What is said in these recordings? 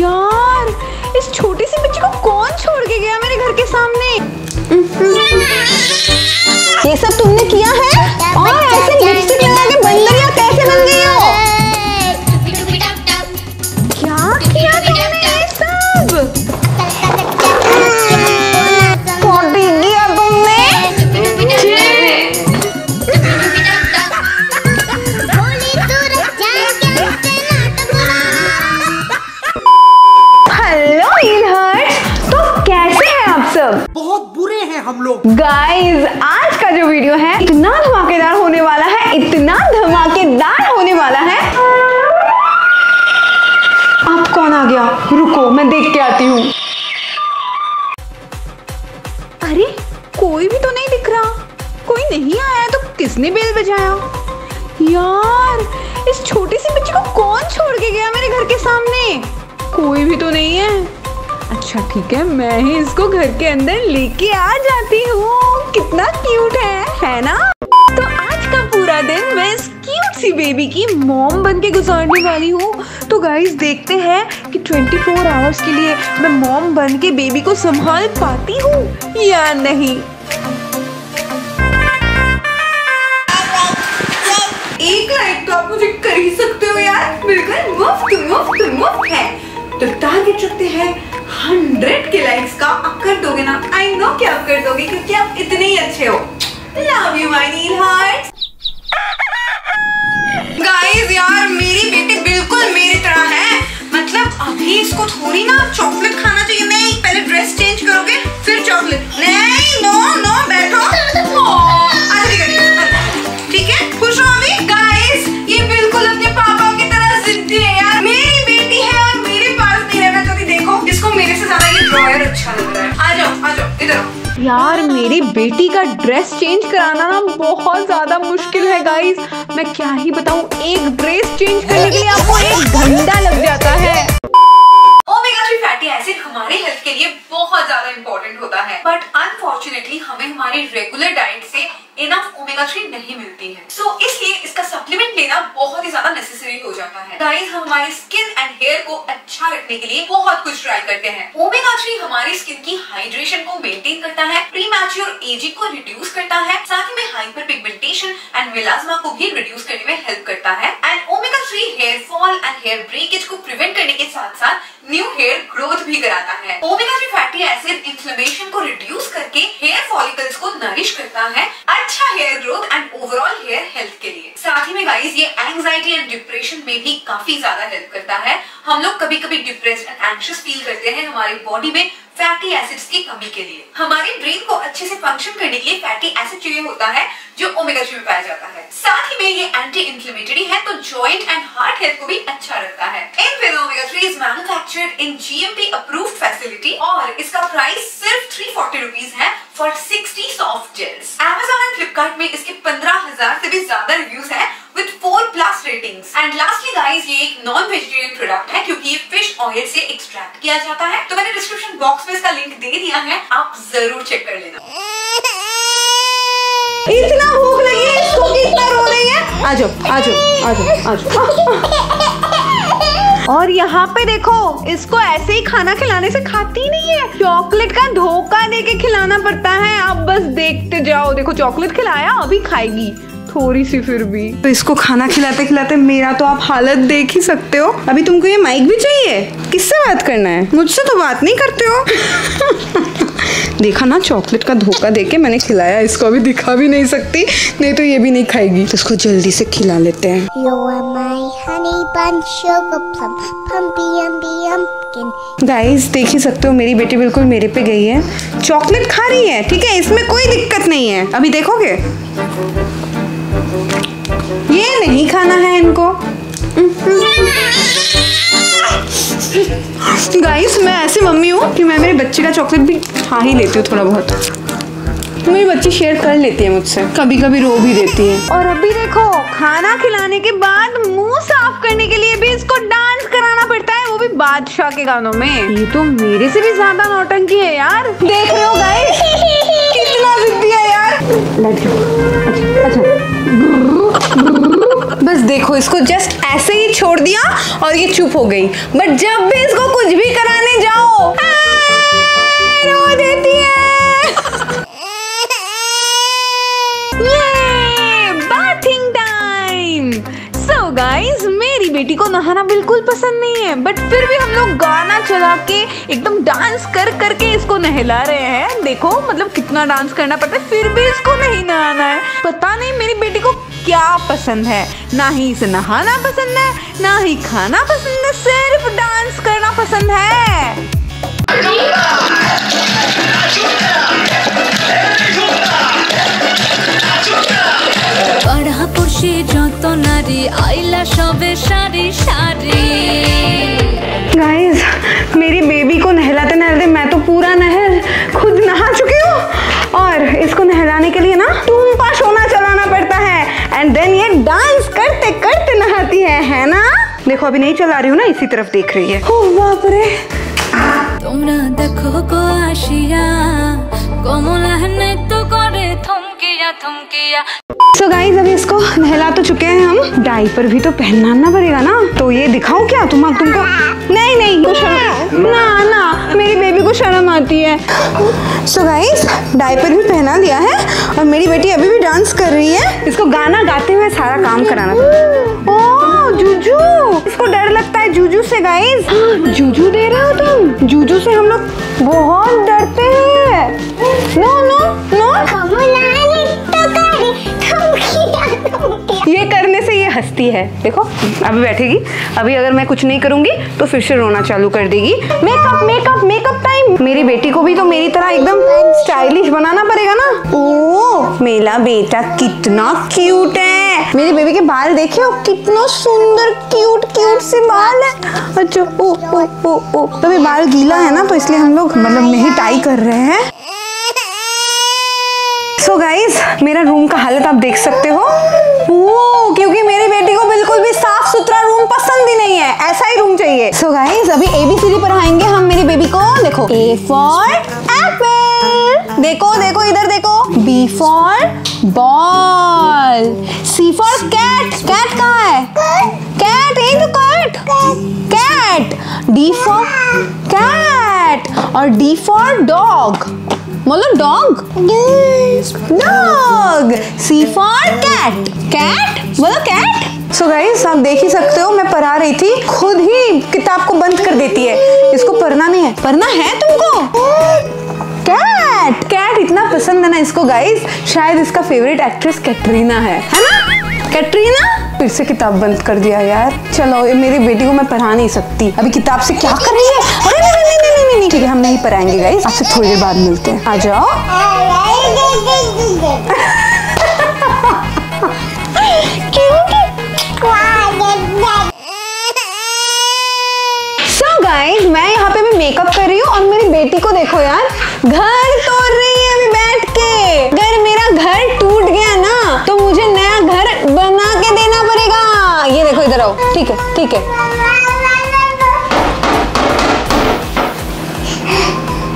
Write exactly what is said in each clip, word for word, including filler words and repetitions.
यार इस छोटी सी बच्ची को कौन छोड़ के गया मेरे घर के सामने? ये सब तुमने किया है? और ऐसे लिपस्टिक लगा के बंदरिया कैसे बन गई हो? क्या किया तुमने ये सब? कौन पी गया तुमने? बहुत बुरे हैं हम लोग। गाइज आज का जो वीडियो है इतना धमाकेदार होने वाला है, इतना धमाकेदार होने वाला है। आप कौन आ गया? रुको मैं देख के आती हूँ। अरे कोई भी तो नहीं दिख रहा। कोई नहीं आया तो किसने बेल बजाया? यार इस छोटी सी बच्ची को कौन छोड़ के गया मेरे घर के सामने? कोई भी तो नहीं है। अच्छा ठीक है, मैं ही इसको घर के अंदर लेके आ जाती हूँ। कितना क्यूट है, है ना? तो आज का पूरा दिन मैं इस क्यूट सी बेबी की मॉम बनके गुजारने वाली हूँ। तो गाइस देखते हैं कि चौबीस आवर्स के लिए मैं मॉम बनके बेबी को संभाल पाती हूँ या नहीं। एक लाइक तो आप मुझे कर ही सकते हो यार, बिल्कुल मुफ्त मुफ्त मुफ्त है। तो टारगेट रखते हैं हंड्रेड के लाइक्स का। आप कर दोगे ना? आई नो कि आप कर दोगे क्योंकि आप इतने ही अच्छे हो। लव यू माय नील हार्ट्स। गाइस यार मेरी बेटी बिल्कुल मेरी तरह है। मतलब अभी इसको थोड़ी ना चॉकलेट खाना चाहिए। नहीं, पहले ड्रेस चेंज करोगे फिर चॉकलेट। नहीं नो नो बैठो। ठीक है, खुश हो अभी? गाइस ये बिल्कुल अपने पापा की तरह जिद्दी है यार। मेरी बेटी है और मेरे पास नहीं रहना चाहती। देखो इसको मेरे से ज्यादा ये ड्रॉयर अच्छा लग रहा है। आ जाओ आ जाओ इधर आओ। यार मेरी बेटी का ड्रेस चेंज कराना ना बहुत ज्यादा मुश्किल है गाइस। मैं क्या ही बताऊं, एक ड्रेस चेंज करने के लिए आपको एक घंटा लग जाता है। ओमेगा थ्री फैटी एसिड हमारे हेल्थ के लिए बहुत ज्यादा इम्पोर्टेंट होता है, बट अनफॉर्चुनेटली हमें हमारी रेगुलर डाइट से इनफ ओमेगा थ्री नहीं मिलती है। सो so, इसलिए इसका सप्लीमेंट लेना बहुत ही ज्यादा नेसेसरी हो जाता है। गाइस हमारी स्किन एंड हेयर को अच्छा रखने के लिए बहुत कुछ ट्राई करते हैं। ओमेगा थ्री हमारी स्किन की हाइड्रेशन को मेंटेन करता है, प्रीमैच्योर एजिंग को रिड्यूस करता है, साथ ही में हाइपर पिगमेंटेशन एंड मेलास्मा को भी रिड्यूस करने में हेल्प करता है। And omega three hair fall and hair breakage को प्रिवेंट करने के साथ साथ न्यू हेयर ग्रोथ भी कराता है। Omega three fatty acid inflammation को रिड्यूस करके हेयर फॉलिकल्स को नरिश करता है, अच्छा hair growth and overall hair health के लिए। साथ ही में गाइस ये एंजाइटी एंड डिप्रेशन में भी काफी ज्यादा हेल्प करता है। हम लोग कभी कभी डिप्रेस्ड एंड एंग्शियस फील करते हैं, हमारी बॉडी में फैटी एसिड्स की कमी के लिए। हमारे ब्रेन को अच्छे से फंक्शन करने के लिए फैटी एसिड चाहिए होता है जो ओमेगा थ्री में पाया जाता है। साथ ही में ये एंटी इन्फ्लेमेटरी है तो जॉइंट एंड हार्ट हेल्थ को भी अच्छा रखता है। In with omega three is manufactured in GMP approved facility और इसका प्राइस सिर्फ तीन सौ चालीस रुपीस है फॉर साठ soft gels. Amazon and Flipkart में इसके पंद्रह हज़ार से भी ज्यादा रिव्यूज है with four plus ratings. And lastly guys ये एक नॉन वेजिटेरियन प्रोडक्ट है क्योंकि ये फिश ऑयल से एक्सट्रैक्ट किया जाता है। तो मैंने डिस्क्रिप्शन बॉक्स में इसका लिंक दे दिया है, आप जरूर चेक कर लेना। इतना भूख लगी है इसको, कितना रो रही है। आ जाओ आ जाओ आ जाओ आ जाओ। और यहाँ पे देखो इसको ऐसे ही खाना खिलाने से खाती नहीं है, चॉकलेट का धोखा देके खिलाना पड़ता है। आप बस देखते जाओ, देखो चॉकलेट खिलाया अभी खाएगी थोड़ी सी फिर भी। तो इसको खाना खिलाते खिलाते मेरा तो आप हालत देख ही सकते हो। अभी तुमको ये माइक भी चाहिए? किससे बात करना है? मुझसे तो बात नहीं करते हो। देखा ना, चॉकलेट का धोखा देके मैंने खिलाया इसको। अभी दिखा भी नहीं सकती, नहीं तो ये भी नहीं खाएगी। तो इसको जल्दी से खिला लेते हैं। गाइस देख ही सकते हो मेरी बेटी बिल्कुल मेरे पे गई है, चॉकलेट खा रही है। ठीक है, इसमें कोई दिक्कत नहीं है। अभी देखोगे ये नहीं खाना है इनको। गाइस मैं ऐसी मम्मी हूँ कि मैं मेरे बच्चे का चॉकलेट भी खा ही लेती हूँ थोड़ा बहुत। मेरी बच्ची शेयर कर लेती है मुझसे, कभी कभी रो भी देती है। और अभी देखो खाना खिलाने के बाद मुंह साफ करने के लिए भी इसको डांस कराना पड़ता है, वो भी बादशाह के गानों में। ये तो मेरे से भी ज्यादा नौटंकी है यार, देख रहे हो गाइस कितना जिद्दी है यार। अच्छा अच्छा बस देखो इसको जस्ट ऐसे ही छोड़ दिया और ये चुप हो गई, बट जब भी इसको कुछ भी कराने जाओ रो देती है। ये बाथिंग टाइम। सो गाइस, मेरी बेटी को नहाना बिल्कुल पसंद नहीं है, बट फिर भी हम लोग गाना चला के एकदम डांस कर करके इसको नहला रहे हैं। देखो मतलब कितना डांस करना पड़ता है, फिर भी इसको नहीं नहाना है। पता नहीं मेरी बेटी को क्या पसंद है, ना ही इसे नहाना पसंद है, ना ही खाना पसंद है, सिर्फ डांस करना पसंद है। गाइस, मेरी बेबी को नहलाते नहलाते मैं तो पूरा नहल खुद नहा चुकी हूँ, और इसको नहलाने के लिए ना टूम्पा सोना चलाना पड़ता है, एंड देन ये डांस करते करते नहाती है, है ना। देखो अभी नहीं चला रही हूँ ना, इसी तरफ देख रही है। ओह बाप रे, तुम ना देखो को आशिया कोमला ने तो करे थमकिया थमकिया। सो गाइस, अभी इसको नहला तो चुके हैं हम, डायपर भी तो पहनना पड़ेगा ना, तो ये दिखाऊं क्या तुम तुमको? नहीं नहीं, तो शर्म ना ना मेरी बेबी को शर्म आती है। सो गाइस, डायपर भी पहना दिया है और मेरी बेटी अभी भी डांस कर रही है। इसको गाना गाते हुए सारा काम कराना था। ओ जूजू, इसको डर लगता है जूजू से। गाइस, जूजू दे रहे हो तुम? जूजू से हम लोग बहुत डरते हैं। नो नो नो, ये करने से ये हंसती है। देखो अभी बैठेगी, अभी अगर मैं कुछ नहीं करूंगी तो फिर से रोना चालू कर देगी। Makeup makeup makeup time. मेरी बेटी को भी तो मेरी तरह एकदम स्टाइलिश बनाना पड़ेगा ना। ओ मेरा बेटा कितना क्यूट है। मेरी बेबी के बाल देखियो, कितना सुंदर क्यूट क्यूट से बाल है। अच्छा ओ ओ ओ ओ, तभी बाल गीला है ना, तो इसलिए हम लोग मतलब नहीं टाई कर रहे हैं। सो so गाइज, मेरा रूम का हालत आप देख सकते हो। वो क्योंकि मेरी बेटी को बिल्कुल भी साफ सुथरा रूम पसंद ही नहीं है, ऐसा ही रूम चाहिए। सो so गाइज, अभी एबीसीडी पढ़ाएंगे हम मेरी बेबी को। देखो ए फॉर एप्पल, देखो देखो इधर देखो। B for ball, C for cat, cat कहाँ है? कैट है तो cat cat. D for cat और डी फॉर डॉग, मतलब dog dog. C for cat, cat बोलो कैट। सो गाइस, आप देख ही सकते हो मैं पढ़ा रही थी, खुद ही किताब को बंद कर देती है। इसको पढ़ना नहीं है, पढ़ना है तुमको। कैट कैट इतना पसंद है ना इसको। गाइस, शायद इसका फेवरेट एक्ट्रेस कैटरीना है, है ना? कैटरीना फिर से किताब बंद कर दिया यार। चलो, ये मेरी बेटी को मैं पढ़ा नहीं सकती अभी, किताब से क्या कर रही है। अरे नहीं नहीं नहीं नहीं नहीं, ठीक है हम नहीं पढ़ाएंगे गाइस, आपसे थोड़ी देर बाद मिलते हैं, आ जाओ। सो गाइस, मैं यहाँ पे भी मेकअप कर रही हूँ और मेरी बेटी को देखो यार, घर तोड़ रही है अभी बैठ के। अगर मेरा घर टूट गया ना तो मुझे नया घर बना के देना पड़ेगा। ये देखो इधर आओ, ठीक है ठीक है।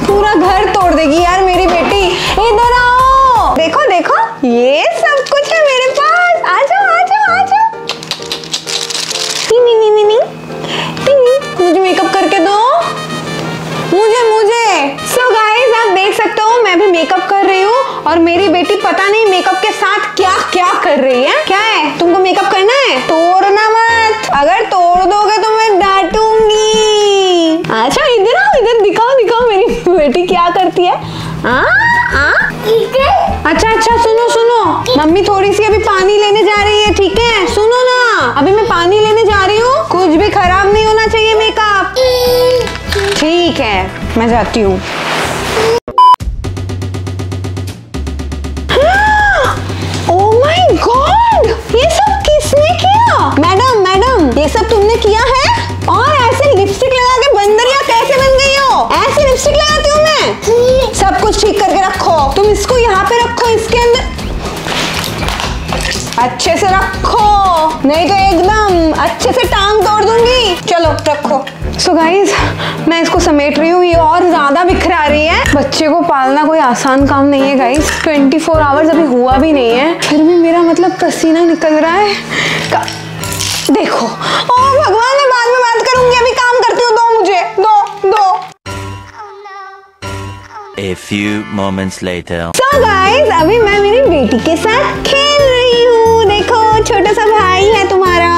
पूरा घर तोड़ देगी यार मेरी बेटी। इधर आओ, देखो देखो ये सब कुछ है मेरे पास। आ जाओ आ जाओ आ जाओ। मुझे मेकअप करके दो, मुझे मुझे। सो गाइस, आप देख सकते हो मैं भी मेकअप कर रही हूँ और मेरी बेटी पता नहीं मेकअप के साथ क्या क्या कर रही है। क्या है, तुमको मेकअप करना है? तोड़ना मत, अगर तोड़ दोगे तो मैं डांटूंगी। अच्छा इधर आओ, इधर दिखाओ दिखाओ मेरी बेटी क्या करती है। आ, आ? अच्छा अच्छा सुनो सुनो, मम्मी थोड़ी सी अभी पानी लेने जा रही है, ठीक है? सुनो ना, अभी मैं पानी लेने जा रही हूँ, कुछ भी खराब नहीं होना चाहिए मेकअप, ठीक है? मैं जाती हूँ। ओह माय गॉड, ये सब किसने किया? मैडम मैडम, ये सब तुमने किया है? और ऐसे लिपस्टिक लगा के बंदरिया कैसे बन गई हो? ऐसे लिपस्टिक लगाती हूँ मैं। सब कुछ ठीक करके रखो, तुम इसको यहाँ पे रखो, इसके अंदर अच्छे से रखो, नहीं तो एकदम अच्छे से टांग तोड़ दूंगी। चलो रखो। सो so गाइज, मैं इसको समेट रही हूँ, ये और ज्यादा बिखरा रही है। बच्चे को पालना कोई आसान काम नहीं है गाइज। ट्वेंटी फोर आवर्स अभी हुआ भी नहीं है, फिर भी मेरा मतलब पसीना निकल रहा है। देखो, ओ भगवान, मैं बाद में बात करूंगी, अभी काम करती हूँ, दो मुझे, दो दो। A few moments later. So guys, अभी मैं मेरी बेटी के साथ खेल रही हूँ। देखो, छोटा सा भाई है तुम्हारा।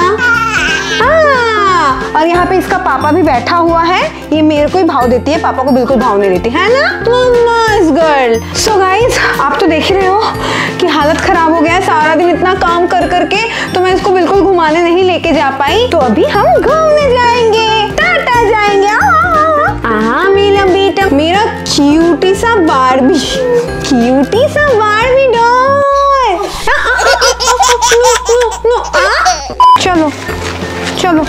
हाँ, और यहाँ पे इसका पापा भी बैठा हुआ है। ये मेरे को ही भाव देती है, पापा को बिल्कुल भाव नहीं देती है ना, मम्मास गर्ल। सो गाइज, आप तो देख रहे हो कि हालत खराब हो गया है, सारा दिन इतना काम कर करके तो मैं इसको बिल्कुल घुमाने नहीं लेके जा पाई। तो अभी हम घूमने जाएंगे, टाटा जाएंगे। हाँ मेरा बेटा, मेरा क्यूटी सा बार्बी, क्यूटी सा बार्बी डॉल। चलो चलो,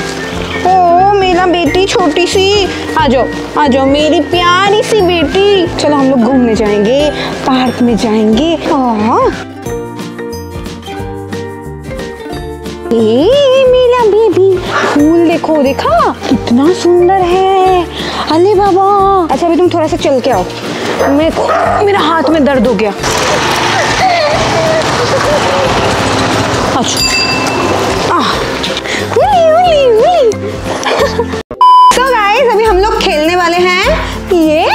ओ मेरा बेटी छोटी सी, आ जाओ आ जाओ मेरी प्यारी सी बेटी। चलो हम लोग घूमने जाएंगे, पार्क में जाएंगे। ये मेरा बेबी फूल देखो, देखा कितना सुंदर है। अरे बाबा, अच्छा अभी तुम थोड़ा सा चल के आओ, मैं मेरा हाथ में दर्द हो गया। अच्छा आ, उली, उली, उली। So guys, अभी हम लोग खेलने वाले हैं ये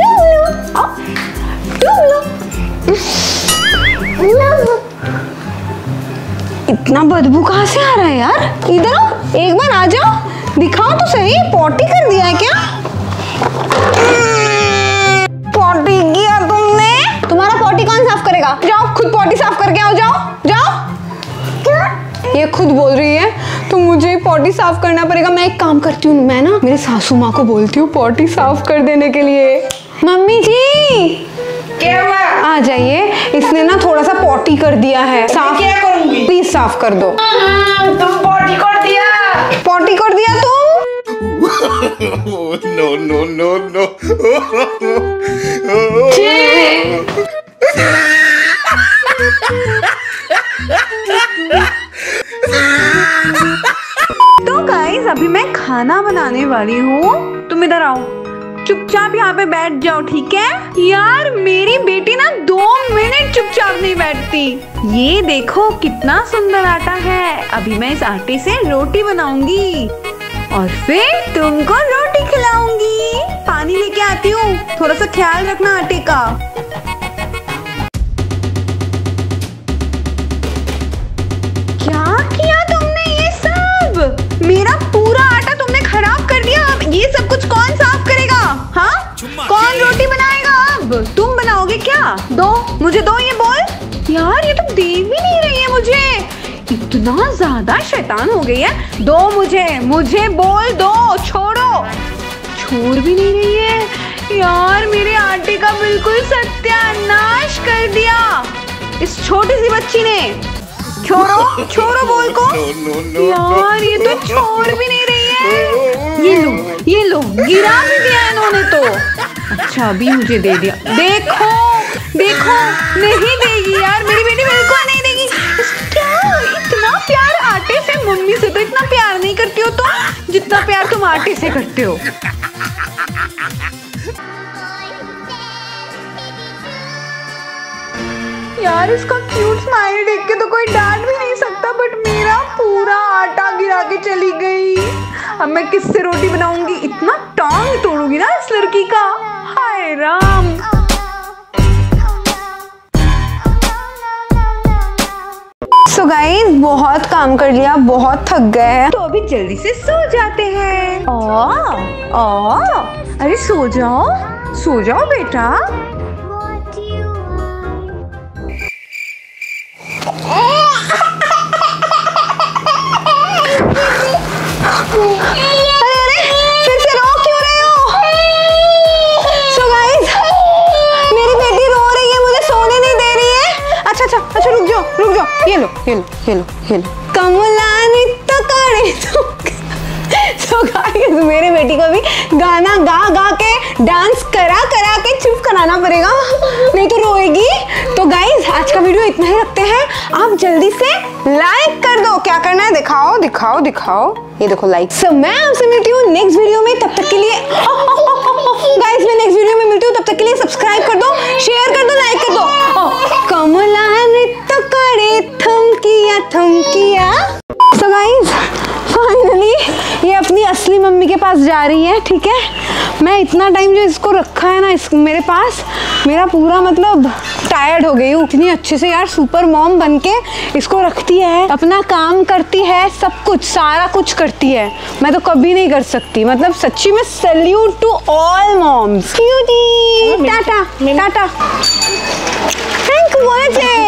टुबलू, टुबलू। इतना बदबू कहाँ से आ रहा है यार, इधर आओ, एक बार आ जाओ, दिखाओ तो सही, पॉटी कर दिया है क्या? पॉटी किया तुमने? तुम्हारा पॉटी कौन साफ करेगा? जाओ खुद पॉटी साफ करके आओ, जाओ जाओ। क्या ये खुद बोल रही है तो मुझे पॉटी साफ करना पड़ेगा। मैं एक काम करती हूँ, मैं ना मेरे सासू माँ को बोलती हूँ पॉटी साफ कर देने के लिए। मम्मी जी क्या हुआ? आ जाइए, इसने ना थोड़ा सा पॉटी कर दिया है, साफ क्या करूंगी? प्लीज साफ कर दो। तुम पॉटी कर दिया, पॉटी कर दिया तुम। No no no no. तो गाइस, अभी मैं खाना बनाने वाली हूँ, तुम इधर आओ, चुपचाप यहाँ पे बैठ जाओ, ठीक है? यार मेरी बेटी ना दो मिनट चुपचाप नहीं बैठती। ये देखो कितना सुंदर आटा है, अभी मैं इस आटे से रोटी बनाऊंगी और फिर तुमको रोटी खिलाऊंगी। पानी लेके आती हूँ, थोड़ा सा ख्याल रखना आटे का। क्या किया तुमने ये सब? मेरा पूरा आटा तुमने खराब कर दिया। ये सब कुछ कौन साफ करेगा? हाँ, कौन रोटी बनाएगा? अब तुम बनाओगे क्या? दो मुझे, दो ये बोल। यार ये तुम दे भी नहीं रही है मुझे, इतना ज्यादा शैतान हो गई है। दो मुझे, मुझे बोल दो, छोड़ो, छोड़ भी नहीं रही है। यार मेरे आटे का बिल्कुल सत्यानाश कर दिया इस छोटी सी बच्ची ने। छोड़ो छोड़ो बोल को। यार ये तो छोड़ भी नहीं रही है। ये लो ये लो, गिरा भी दिया इन्होंने तो। अच्छा अभी मुझे दे दिया, देखो देखो। नहीं देगी यार मेरी बेटी, बिल्कुल नहीं देगी। क्या इतना प्यार आटे से? मम्मी से तो इतना प्यार नहीं करती हो तुम, जितना प्यार तुम आटे से करते हो। यार इसका क्यूट स्माइल देख के तो कोई डांट भी नहीं सकता, बट मेरा पूरा आटा गिरा के चली गई। अब मैं किससे रोटी बनाऊंगी? इतना टांग तोड़ूंगी ना इस लड़की का। हाय राम। सो गाइस, बहुत काम कर लिया, बहुत थक गए हैं, तो अभी जल्दी से सो जाते हैं। ओ, ओ, अरे सो जाओ सो जाओ बेटा। अरे अरे, फिर से रो क्यों रहे हो? So guys, मेरी बेटी रो रही है, मुझे सोने नहीं दे रही है। अच्छा अच्छा अच्छा, रुक जाओ रुक जाओ, ये लो ये लो ये लो ये लो। कमला नित्य करे तो। So guys, मेरी बेटी को भी गाना गा गा के, डांस करा करा के चुप कराना पड़ेगा, नहीं तो रोएगी। तो गाइज, आज का वीडियो इतना ही रखते हैं। आप जल्दी से लाइक कर दो, क्या करना है दिखाओ दिखाओ दिखाओ, ये देखो लाइक। सो मैं आपसे मिलती हूँ नेक्स्ट वीडियो में, तब तक के लिए गाइज मैं नेक्स्ट वीडियो में मिलती हूँ, तब तक के लिए सब्सक्राइब कर दो, शेयर कर दो, लाइक कर दो। कमला नृत्य करे थमकिया थमकिया। फाइनली ये अपनी असली मम्मी के पास जा रही है। ठीक है, मैं इतना टाइम जो इसको रखा है ना इस मेरे पास, मेरा पूरा मतलब टायर्ड हो गई हूँ। इतनी अच्छे से यार सुपर मॉम बनके इसको रखती है, अपना काम करती है, सब कुछ सारा कुछ करती है, मैं तो कभी नहीं कर सकती। मतलब सच्ची में salute to all moms. Cutie tata tata thank you.